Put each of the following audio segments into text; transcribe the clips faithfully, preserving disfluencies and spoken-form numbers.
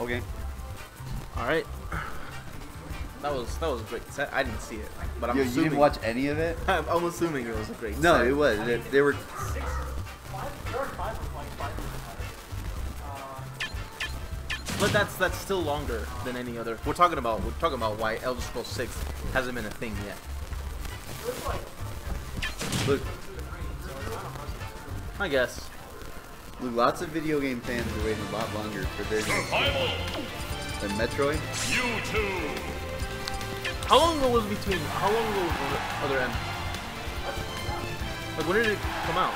Okay. All right. That was that was a great set. I didn't see it, but I'm Yo, assuming. You didn't watch any of it? I'm, I'm assuming it was a great no, set. No, it was. I mean, they, they were. Six, five, there were five of like five of uh, But that's that's still longer than any other. We're talking about we're talking about why Elder Scrolls six hasn't been a thing yet. Look, I guess. Look, lots of video game fans are waiting a lot longer for their survival than Metroid. You too. How long ago was between? How long ago was the other M? Like, when did it come out?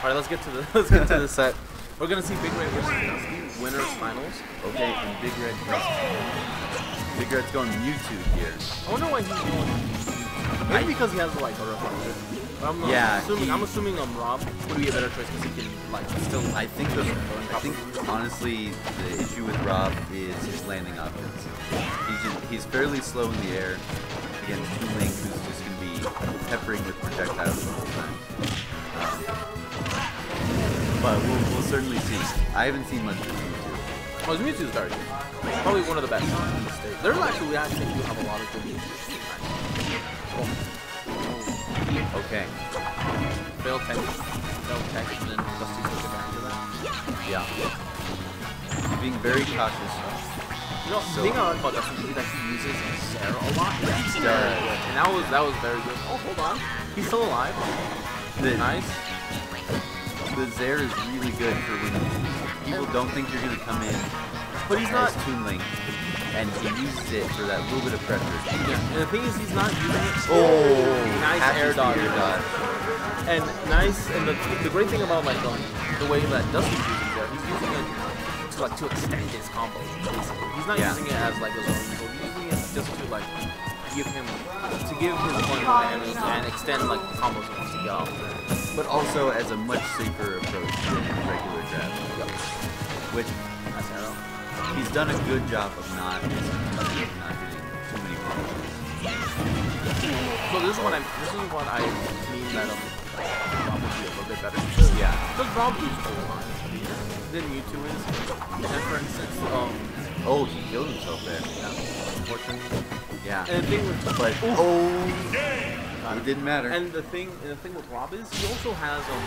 All right, let's get to the let's get to the set. We're gonna see BigRed versus Dusty, winners finals. Okay, and BigRed. BigRed's going Mewtwo here. I wonder why he's going. Maybe I, because he has like a reflection. I'm not, yeah. Assuming, he, I'm assuming um, Rob would be a better choice because he can like still. I think the I think honestly the issue with Rob is his landing options. He's, just, he's fairly slow in the air against Toon Link, who's just going to be peppering with projectiles the whole time. Um, but we'll, we'll certainly see. I haven't seen much of Mewtwo. Oh, his Mewtwo's already good. Probably one of the best in the state. There's actually, I think you have a lot of good Mewtwo. Oh. Okay. Failed tech. Failed tech, and then Dusty's going to get back to that. Yeah. Being very cautious. You know, so, the thing I learned about Dusty is that he uses Sarah a lot. Yeah, Sarah. And that was that was very good. Oh, hold on. He's still alive. The, nice. The Zare is really good for when people don't think you're gonna come in. But he's not Toon Link, and he uses it for that little bit of pressure. Yeah. And the thing is, he's not using it. Oh, nice air dodge. air dodge. And nice. And the the great thing about like um, the way that Dusty uses Zare, he's using it to like to extend his combo. Basically. He's not yeah. using it as like a zone. He's using it just to like give him to give his opponent advantage and extend like the combos he wants to go. But also as a much safer approach than regular jab. Yep. Which he's done a good job of not missing, not getting too many combos. So this is what I'm this is what I mean that Rob would be a little bit better. Yeah. Because Rob is cool than Mewtwo is. And for instance, um oh, he killed himself there. Yeah. Yeah. And the thing with but, oh, yeah. It didn't matter. And the thing, and the thing with Rob is he also has um.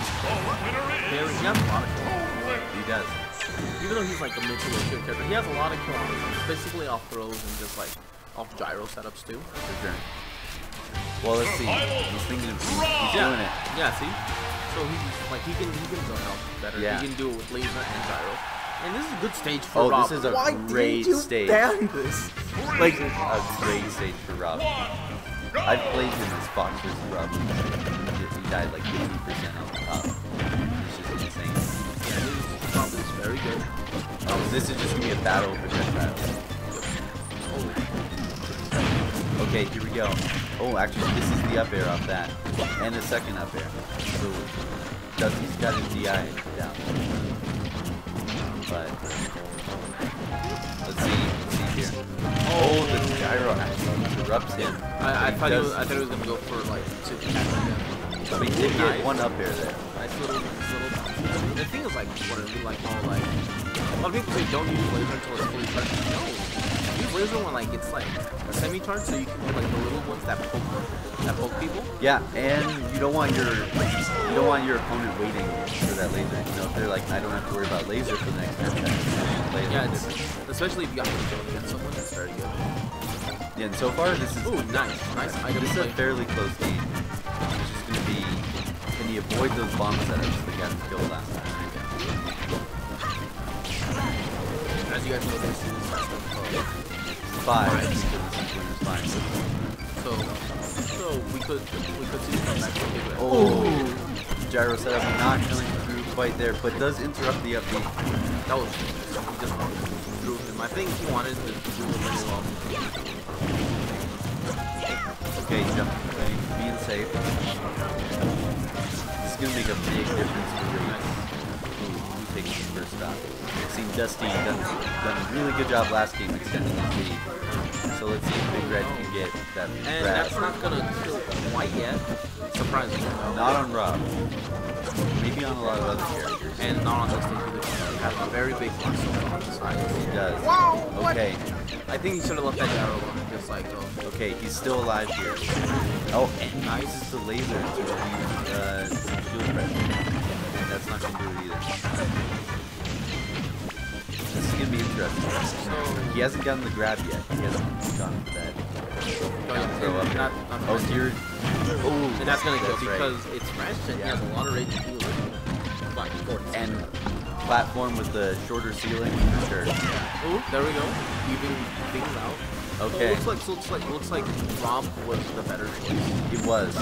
Very, he has a lot of kills. He does. Even though he's like a mid-tier character, he has a lot of kills. Basically off throws and just like off gyro setups too. For sure. Well, let's see. He's thinking of he's yeah. doing it. Yeah. See. So he's like he can he can zone out better. Yeah. He can do it with laser and gyro. And this is a good stage for oh, Rob. Oh, this is a Why great you stage. This? Like a great stage for Rob. I've played in this box versus Rob. He died like fifty percent off the top. It's just insane. Yeah, this Rob is very good. Oh, this is just gonna be a battle for projectiles. Okay, here we go. Oh, actually, this is the up air off that, and the second up air. So Dusty's got his D I down. But let's see, let's see here. Oh, the gyro actually interrupts him. I, I, thought, he was, I thought he was gonna go for like two. But he did get one up air there. Nice little, little. The thing is like, what are we like all like? A lot of people say don't use laser until it's fully charged. No, use laser when like it's like a semi-charge, so you can do like the little ones that poke, that poke people. Yeah, and you don't want your you don't want your opponent waiting. That laser, you know, if they're like, I don't have to worry about laser for the next turn. Yeah, it's, especially if you got to go against someone that's very good. Yeah, and so far this is ooh, nice, nice. I this is a fairly close game. It's just gonna be, can he avoid those bomb setups that got him killed last time? Yeah. As you guys know, this is oh, five. Right. So, so we could we could see some back to oh. Gyro setup not killing through quite there, but does interrupt the upbeat. That was just through him. I think he wanted to do it really well. Okay, jumping away, being safe. This is gonna make a big difference for Reed. Who takes the first stop? I've seen Dusty done, done a really good job last game extending his lead. So let's see if BigRed can get that. And grab. That's not gonna kill quite yet. Surprisingly, not on Rob. Maybe on a lot of other characters. And not on Dusty either. very big muscle on the side. He does. Whoa, okay. What? I think he should have left that arrow on just like though. Okay, he's still alive here. Oh, and now he uses the laser to reduce uh, shield pressure. That's not gonna do it either. This is gonna be interesting. He hasn't gotten the grab yet. He hasn't gone for that. Up not, not oh, you're. Oh, and that's gonna kill because right. It's fresh and yeah. He has a lot of rage to deal with. Like, and platform with the shorter ceiling. Sure. Oh, there we go. Even things out. Okay. So it looks like looks like looks like Rob was the better choice. It was.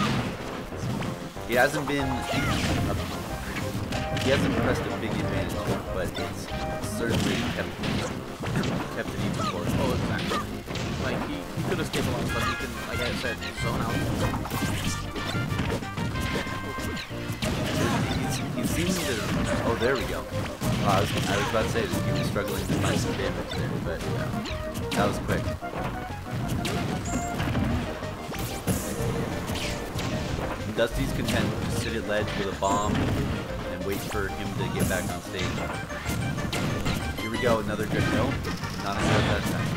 He hasn't been. A, he hasn't pressed a big advantage, but it's certainly kept kept it even closer. Oh, exactly. Like he. He could escape a lot, but he can, like I said, zone out. He seems to... Oh, there we go. Oh, I, was, I was about to say that he was struggling to find some damage there, but yeah, that was quick. And Dusty's content to sit at ledge with a bomb and wait for him to get back on stage. Here we go, another good note. Not enough that time.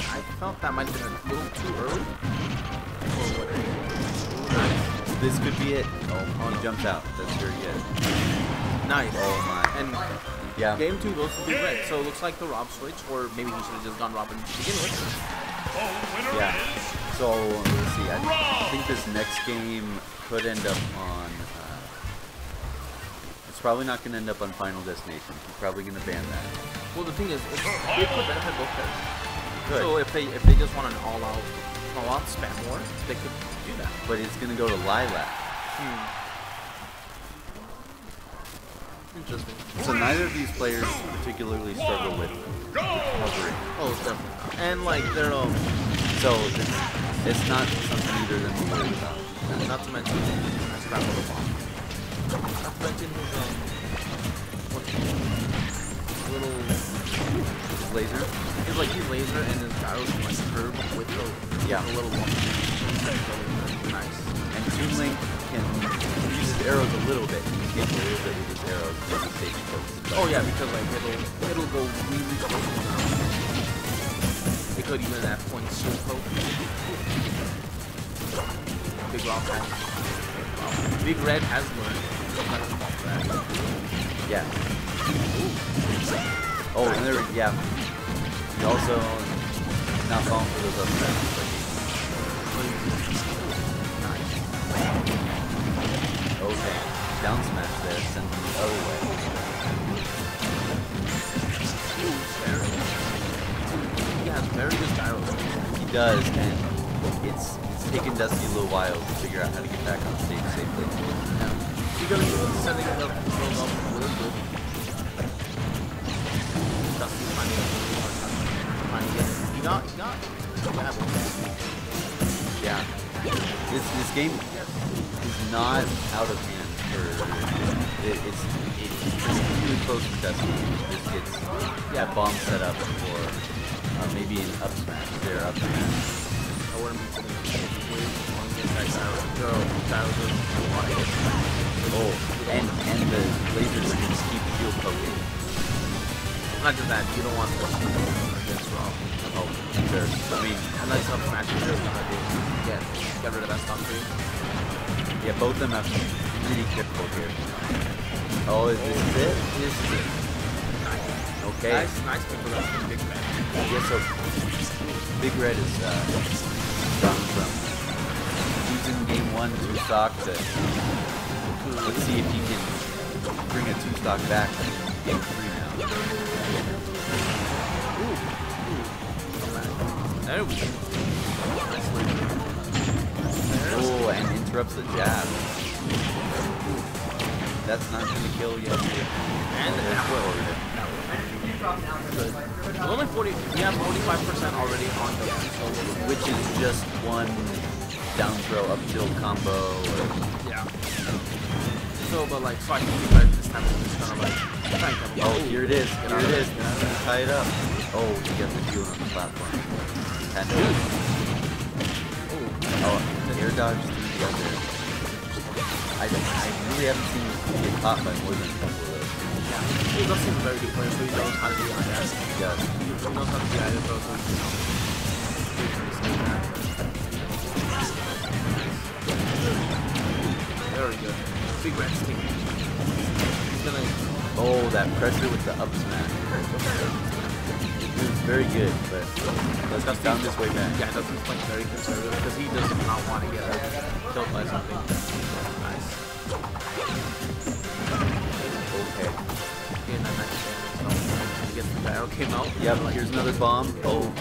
I felt that might have been a little too early. Oh, this could be it. Oh, oh, he jumped out. That's very good. Nice. Oh my. And yeah. Game two goes to Big Red, so it looks like the Rob switch, or maybe he should have just gone Robin to begin with. Yeah. So let's see. I think this next game could end up on. Uh, it's probably not going to end up on Final Destination. He's probably going to ban that. Well, the thing is, it's, it's the benefit both sides. Good. So if they if they just want an all-out all-out spam war, they could do that. But it's gonna go to Lilac. Hmm. Interesting. So neither of these players particularly struggle with recovery. Oh, definitely. And like they're um. So it's, it's not something either that we worry about. And not to mention his crap on the bomb. Not to mention his um. What? Little. Laser. He's like he's laser and his gyro can like curve with the yeah. A little one. Nice. And Toon Link can use his arrows a little bit. He can't believe that with his arrows he can take close. Oh yeah, because like it'll it'll go really close. It could even at point so close. Big Rob has. Big Red has learned. Yeah. Ooh. Oh, and there, yeah. He also not falling for those other traps. Nice. Okay, down smash there, send him the other way. He has very good gyros. He does, and it's it's taken Dusty a little while to figure out how to get back on stage safely. He's gonna be sending it up, rolled up, really good. You got, you got. Yeah. This this game is not out of hand for it, it's it's really close to Dusty. This gets that bomb set up for uh, maybe an up smash. They're up smash. I wouldn't be oh, and and the lasers are just keep shield poking. Not just that, you don't want to against Rob. Oh, sure. I mean, unless up smash is just not ideal. Yeah, get rid of that stun tree. Yeah, both of them have to be really careful here. Oh, is this it? This is it. Nice. Okay. Nice, nice pick up from Big Red. Yeah, so Big Red is uh, gone from using game one two stock to let's see if he can bring a two stock back in game three now. There we go. Oh, and interrupts the jab. That's not going to kill you. And the well. We're only forty. We have forty-five percent already on the yeah. Which is just one down throw up tilt combo. Or, yeah. So, but like, so I can do better this time. It's kind of like. Oh, here it is. Here it is. Tie it up. Oh, you get the shield on the platform. Dude. Oh, air dodge through the other. I, I really haven't seen him get caught by more than a couple of those. He does seem very good player, so he knows how to be on that. Yeah. He knows how to be on that, so he knows. Very good. Big Red's team. He's gonna... Oh, that pressure with the up smash. It's very good, but Dusty's down this way back. Yeah, Dusty's playing very conservative because he does not want to get killed by something. Nice. Okay. The arrow came out. Yep, like, here's another bomb. Oh,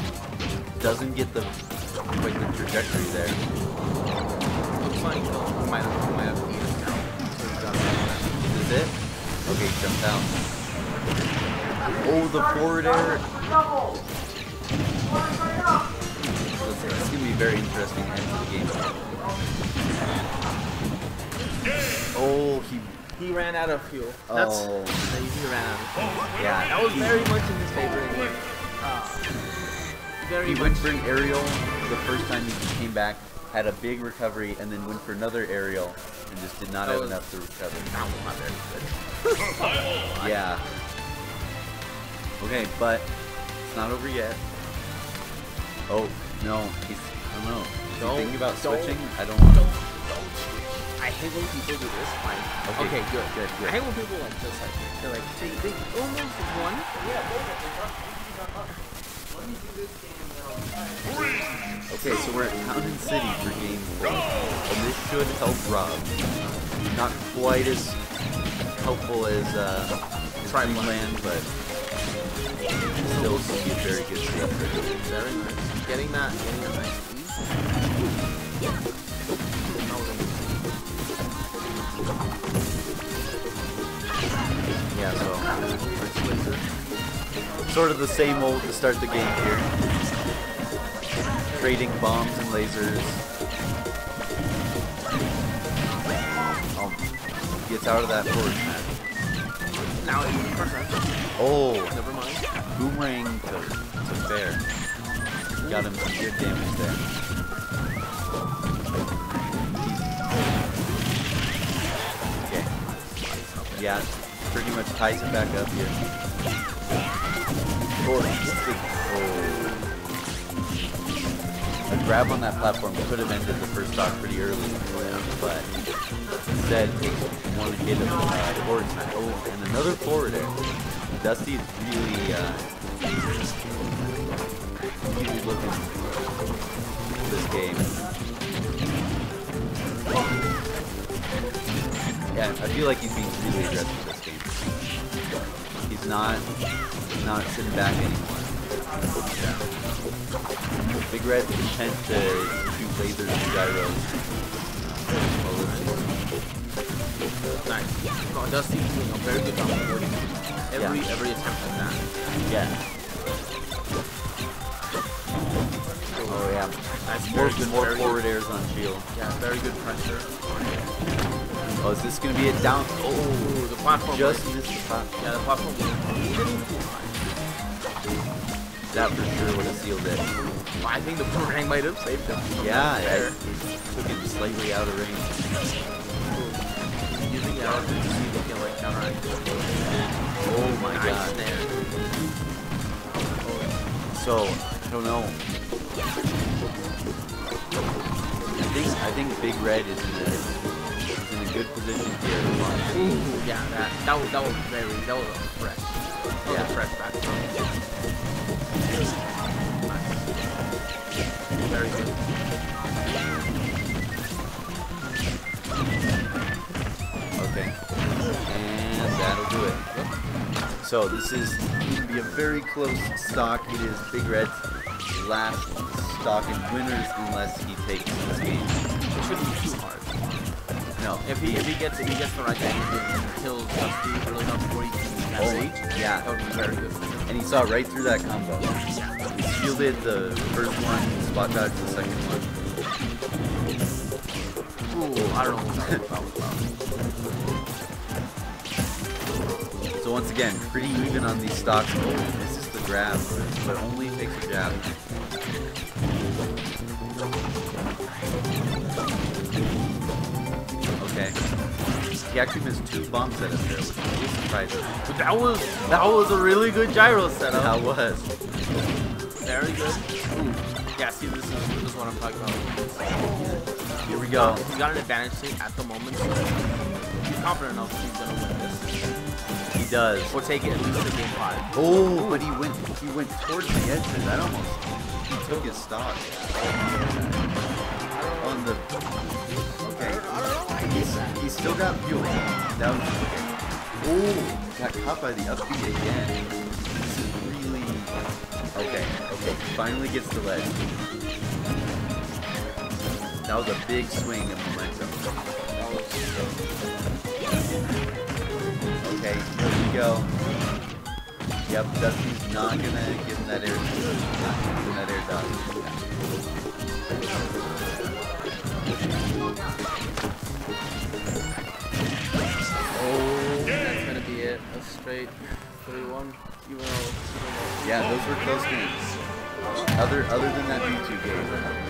doesn't get the like the trajectory there. Looks like oh, might have might have eaten it now. Is it? Okay, jump down. Oh, the forward air. It's gonna be very interesting end to the game. Oh, he. He ran out of fuel. That's oh. That he ran out of fuel. Yeah, that was very much in his favor. Uh, very he much. went for an aerial the first time he came back, had a big recovery, and then went for another aerial and just did not that have was, enough to recover. That was not very good. Yeah. Okay, but it's not over yet. Oh, no. He's, I don't know. Don't, thinking about don't, switching? I don't want to. I hate when people do this. Fine. Okay, okay good, good, good. I hate when people like this. Like they're like they, they almost won. Yeah, let me do this game now. Okay, so we're at Mountain City for game four, and this should help Rob. Not quite as helpful as uh, Triland, but still should be a very good stuff. Very nice. Getting that. Getting that nice. Yeah, so sort of the same old to start the game here. Trading bombs and lasers. Oh, gets out of that horse. Now oh, never mind. Boomerang to, to bear. Got him some good damage there. Yeah, pretty much ties it back up here. Oh, a grab on that platform could have ended the first stock pretty early, but instead one hit of uh, forward smash. Oh, and another forward air. Dusty is really, uh, really looking for this game. Oh. Yeah, I feel like he's being really aggressive this game. He's not, he's not sitting back anymore. Yeah. Big Red's content to shoot lasers and gyros. Nice. No, Dusty's doing a very good job of avoiding every yeah. every attempt at that. Yeah. Oh yeah. Nice. More, good, more forward good. airs on shield. Yeah, very good pressure. Oh, is this going to be a down? Oh, the platform just break. missed the platform. Yeah, the platform was that for sure would have sealed it. Well, I think the boomerang might have saved him. Yeah, it took it slightly out of range. Using the out of range, you looking like counteract. Oh my nice god. There. So, I don't know. I think, I think Big Red is in there. In a good position here. Ooh, yeah, that that was that was very that was fresh. That yeah, was a fresh back. Nice. Very good. Okay, and that'll do it. So this is going to be a very close stock. It is Big Red's last stock and winners unless he takes this game. It shouldn't be too hard. No. If he if he gets if he gets the right damage and kills Dusty really not forty damage. Yeah. That would be very good. And he saw right through that combo. He shielded the first one, spot dodge the second one. Ooh, I don't know what that was about. So once again, pretty even on these stocks. Oh, this is the grab, but only takes a jab. Okay. He actually missed two bombs at us there, which is Right. That was that was a really good gyro setup. That was. Very good. Ooh. Yeah, see, this is this is what I'm talking about. Here we go. He's got an advantage at the moment. He's confident enough that he's gonna win this. He does. We'll take it at least to game five. Oh, ooh, but he went he went towards the edge of that almost. He took his stock. On the okay. He's, he's still got fuel. That was okay. Oh, got caught by the upbeat again. This is really... Okay, okay, finally gets the ledge. That was a big swing of momentum. That was so... Okay, here we go. Yep, Dusty's not gonna get in that air. Not gonna get in that air dodge. Oh. A straight three one, even though... Yeah, those were close games. Other other than that Mewtwo game,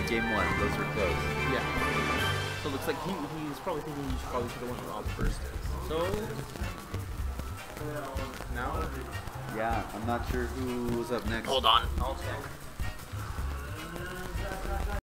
game one, those were close. Yeah. So it looks like he, he's probably thinking you should probably should have won the op first. So... Now? Yeah, I'm not sure who's up next. Hold on. I'll check.